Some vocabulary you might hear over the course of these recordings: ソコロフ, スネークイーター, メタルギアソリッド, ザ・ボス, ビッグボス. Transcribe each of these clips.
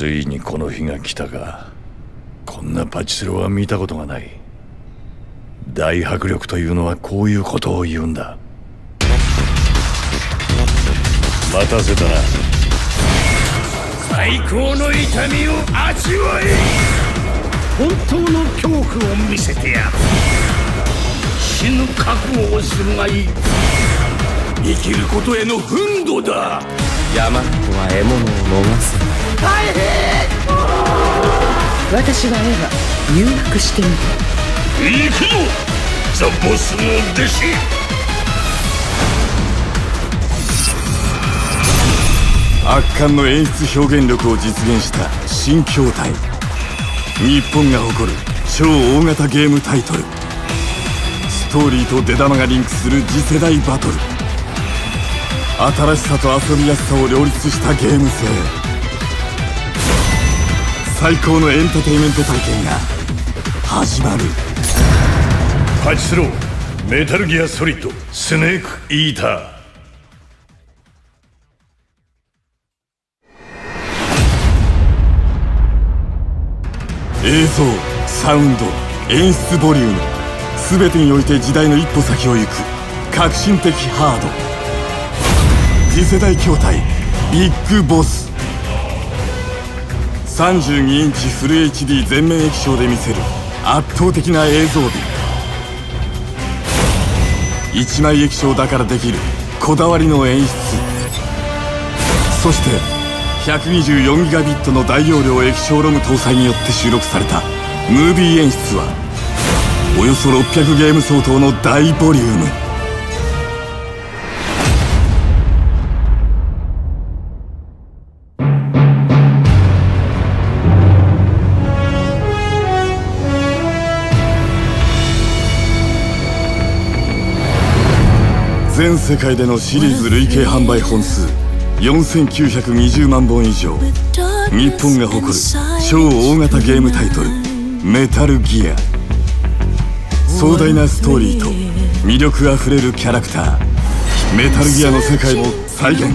ついにこの日が来たか。こんなパチスロは見たことがない。大迫力というのはこういうことを言うんだ。待たせたな。最高の痛みを味わえ。本当の恐怖を見せてやる。死ぬ覚悟をするがいい。生きることへの憤怒だ。ヤマトは獲物を逃す。大変。私はエヴァ、誘惑してみる。行くぞザ・ボスの弟子。圧巻の演出表現力を実現した新筐体。日本が誇る超大型ゲームタイトル。ストーリーと出玉がリンクする次世代バトル。新しさと遊びやすさを両立したゲーム性。最高のエンターテインメント体験が始まる。パチスローメタルギアソリッドスネークイーター。映像、サウンド、演出ボリューム、全てにおいて時代の一歩先を行く革新的ハード。次世代筐体ビッグボス。32インチフル HD 全面液晶で見せる圧倒的な映像美。一枚液晶だからできるこだわりの演出。そして124ギガビットの大容量液晶ロム搭載によって収録されたムービー演出はおよそ600ゲーム相当の大ボリューム。全世界でのシリーズ累計販売本数4920万本以上。日本が誇る超大型ゲームタイトルメタルギア。壮大なストーリーと魅力あふれるキャラクター。メタルギアの世界を再現。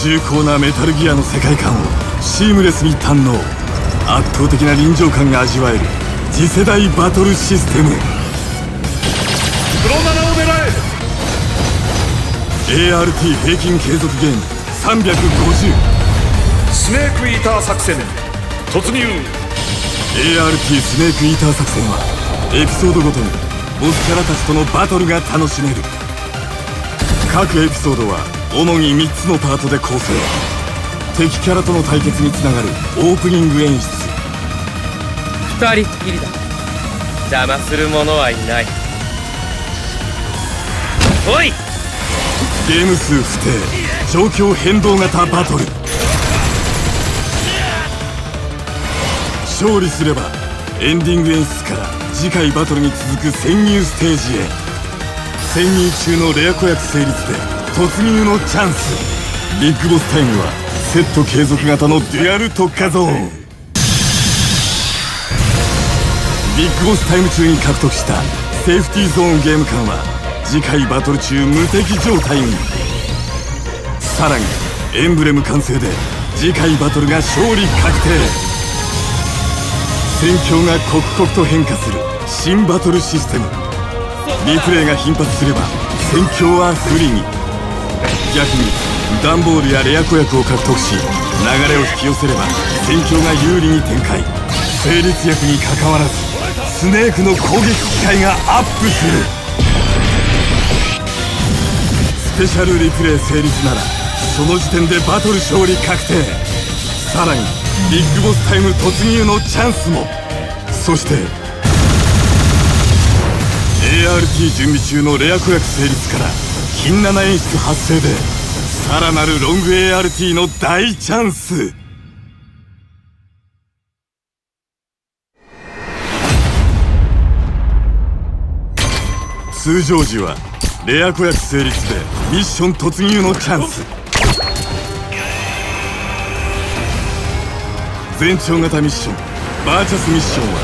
重厚なメタルギアの世界観をシームレスに堪能。圧倒的な臨場感が味わえる次世代バトルシステム。黒7を狙え。 ART 平均継続ゲーム350スネークイーター作戦突入。 ART スネークイーター作戦はエピソードごとにボスキャラたちとのバトルが楽しめる。各エピソードは主に3つのパートで構成。敵キャラとの対決につながるオープニング演出。二人っきりだ。邪魔する者はいない。おい。ゲーム数不定状況変動型バトル。勝利すればエンディング演出から次回バトルに続く潜入ステージへ。潜入中のレア子役成立で突入のチャンス。ビッグボスタイムはセット継続型のデュアル特化ゾーン。ビッグボスタイム中に獲得したセーフティーゾーンゲーム感は次回バトル中無敵状態に。さらにエンブレム完成で次回バトルが勝利確定。戦況が刻々と変化する新バトルシステム。リプレイが頻発すれば戦況は不利に。逆にダンボールやレア子役を獲得し流れを引き寄せれば戦況が有利に展開。成立役にかかわらずスネークの攻撃機会がアップする。スペシャルリプレイ成立ならその時点でバトル勝利確定。さらにビッグボスタイム突入のチャンスも。そして ART 準備中のレア子役成立から金7演出発生でさらなるロング ART の大チャンス。通常時はレア子役成立でミッション突入のチャンス。全長型ミッションバーチャスミッションは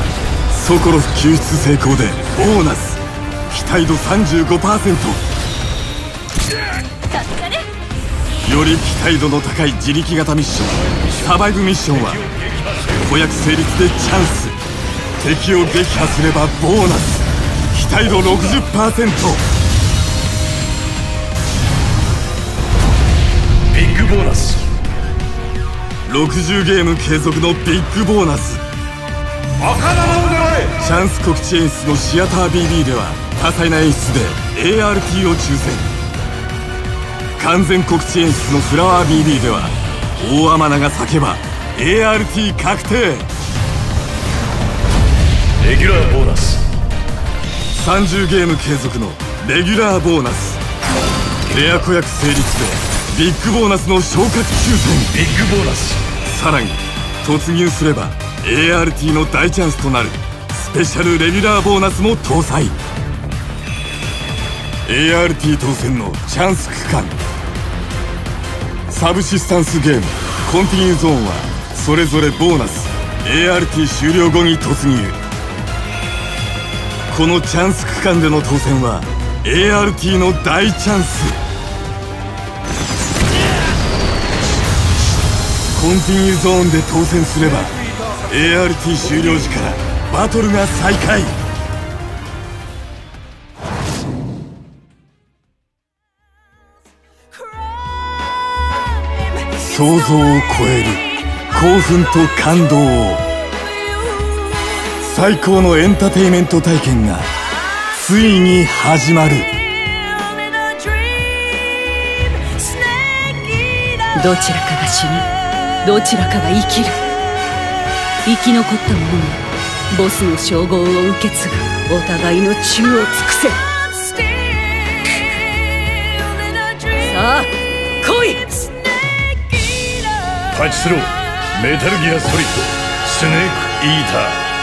ソコロフ救出成功でボーナス、期待度 35%。 さすがね。より期待度の高い自力型ミッションサバイブミッションは子役成立でチャンス。敵を撃破すればボーナス、期待度 60%。ボーナス60ゲーム継続のビッグボーナス。赤玉を狙え。チャンス告知演出のシアター BB では多彩な演出で ART を抽選。完全告知演出のフラワー BB では大天菜が叫ば ART 確定。レギュラーボーナス30ゲーム継続のレギュラーボーナス。レア子役成立でビッグボーナスの昇格抽選。ビッグボーナスさらに突入すれば ART の大チャンスとなるスペシャルレギュラーボーナスも搭載。 ART 当選のチャンス区間、サブシスタンスゲーム、コンティニューゾーンはそれぞれボーナス ART 終了後に突入。このチャンス区間での当選は ART の大チャンス。コンティニューゾーンで当選すれば ART 終了時からバトルが再開。想像を超える興奮と感動を、最高のエンターテイメント体験がついに始まる。どちらかが死ぬ、どちらかが生きる。生き残った者にボスの称号を受け継ぐ。お互いの忠を尽くせ。さあ来い。パチスローメタルギアソリッドスネークイーター。